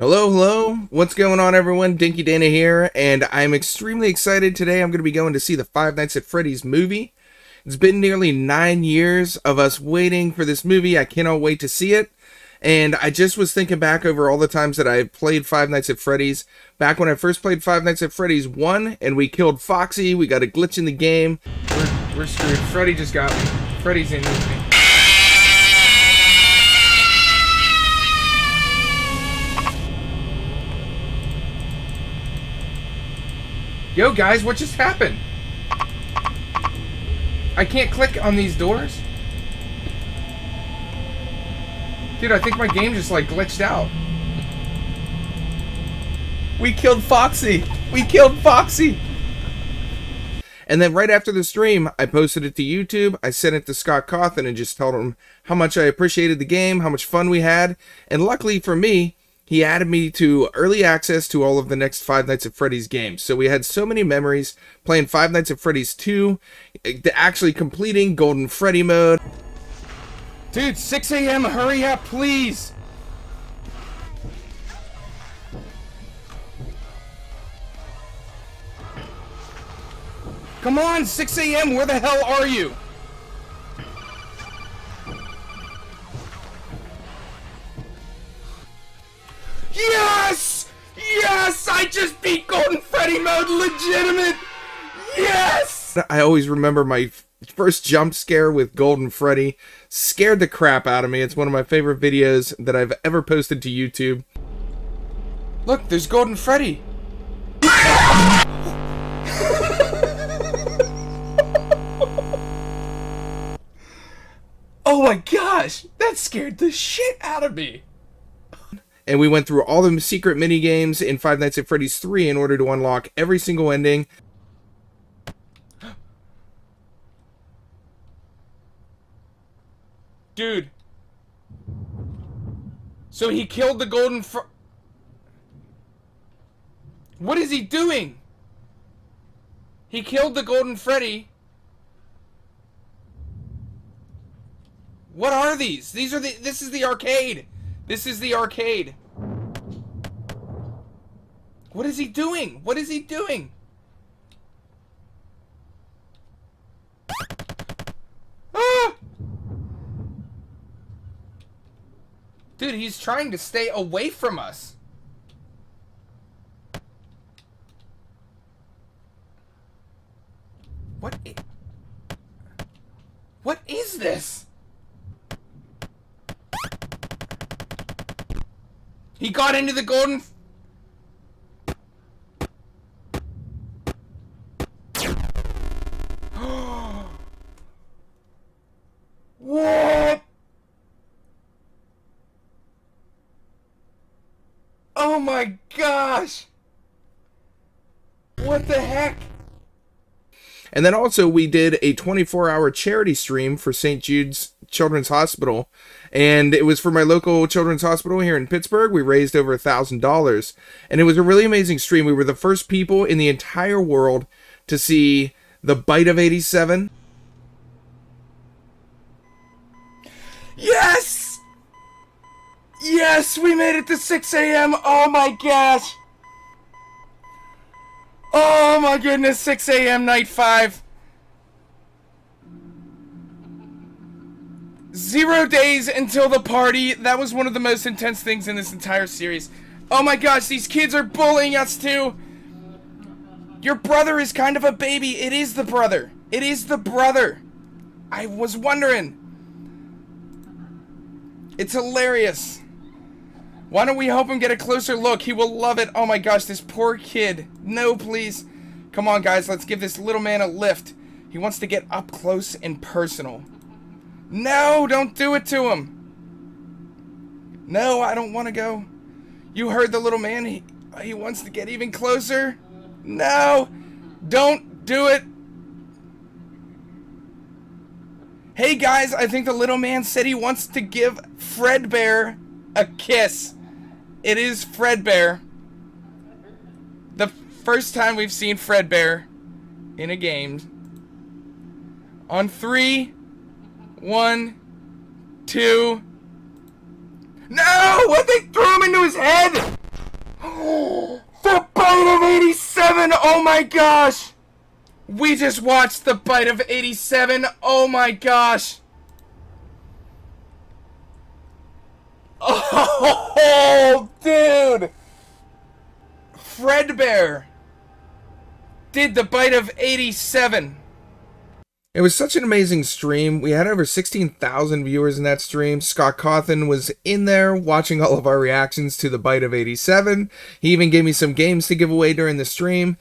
Hello, hello, what's going on everyone? Dinky Dana here, and I'm extremely excited today. I'm going to be going to see the Five Nights at Freddy's movie. It's been nearly 9 years of us waiting for this movie. I cannot wait to see it. And I just was thinking back over all the times that I played Five Nights at Freddy's. Back when I first played Five Nights at Freddy's 1, and we killed Foxy, we got a glitch in the game. We're screwed. Freddy just got me. Freddy's in with me. Yo guys, what just happened? I can't click on these doors? Dude, I think my game just like glitched out. We killed Foxy! We killed Foxy! And then right after the stream, I posted it to YouTube, I sent it to Scott Cawthon and just told him how much I appreciated the game, how much fun we had, and luckily for me, he added me to early access to all of the next Five Nights at Freddy's games. So we had so many memories playing Five Nights at Freddy's 2, actually completing Golden Freddy mode. Dude, 6 a.m., hurry up, please! Come on, 6 a.m., where the hell are you? Yes! Yes! I just beat Golden Freddy mode legitimate! Yes! I always remember my first jump scare with Golden Freddy. Scared the crap out of me. It's one of my favorite videos that I've ever posted to YouTube. Look, there's Golden Freddy! Oh my gosh! That scared the shit out of me! And we went through all the secret minigames in Five Nights at Freddy's 3 in order to unlock every single ending. Dude. So he killed the Golden Freddy. What is he doing? He killed the Golden Freddy. What are these? These are the. This is the arcade. This is the arcade. What is he doing? What is he doing? Ah! Dude, he's trying to stay away from us. What is this? He got into the golden... What? Oh my gosh! What the heck? And then also we did a 24-hour charity stream for St. Jude's Children's Hospital, and it was for my local children's hospital here in Pittsburgh. We raised over $1,000, and it was a really amazing stream. We were the first people in the entire world to see The Bite of 87. Yes! Yes, we made it to 6 a.m. Oh my gosh! Oh my goodness, 6 a.m. night 5. 0 days until the party. That was one of the most intense things in this entire series. Oh my gosh, these kids are bullying us too. Your brother is kind of a baby. It is the brother. It is the brother. I was wondering. It's hilarious. Why don't we help him get a closer look? He will love it. Oh my gosh, this poor kid. No, please. Come on, guys. Let's give this little man a lift. He wants to get up close and personal. No, don't do it to him. No, I don't want to go. You heard the little man. He wants to get even closer. No, don't do it. Hey, guys. I think the little man said he wants to give Fredbear a kiss. It is Fredbear. The first time we've seen Fredbear in a game. On 3, 1, 2. No! What? They threw him into his head! 87! Oh my gosh! We just watched The Bite of 87! Oh my gosh! Oh, dude! Fredbear did The Bite of 87. It was such an amazing stream. We had over 16,000 viewers in that stream. Scott Cawthon was in there watching all of our reactions to The Bite of 87. He even gave me some games to give away during the stream.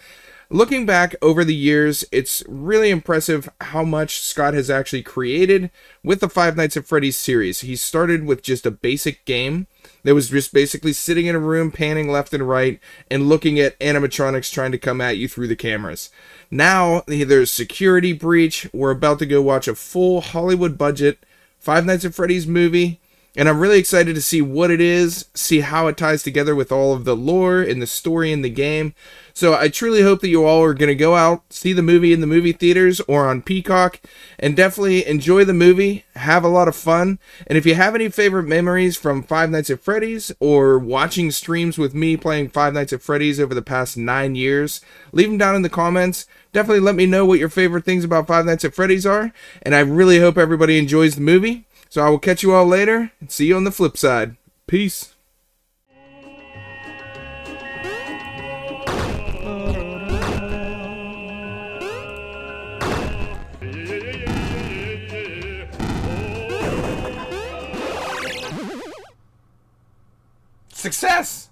Looking back over the years, it's really impressive how much Scott has actually created with the Five Nights at Freddy's series. He started with just a basic game that was just basically sitting in a room, panning left and right, and looking at animatronics trying to come at you through the cameras. Now, there's Security Breach. We're about to go watch a full Hollywood budget Five Nights at Freddy's movie. And I'm really excited to see what it is, see how it ties together with all of the lore and the story in the game. So I truly hope that you all are going to go out, see the movie in the movie theaters or on Peacock, and definitely enjoy the movie, have a lot of fun. And if you have any favorite memories from Five Nights at Freddy's or watching streams with me playing Five Nights at Freddy's over the past 9 years, leave them down in the comments. Definitely let me know what your favorite things about Five Nights at Freddy's are, and I really hope everybody enjoys the movie. So I will catch you all later, and see you on the flip side. Peace. Success!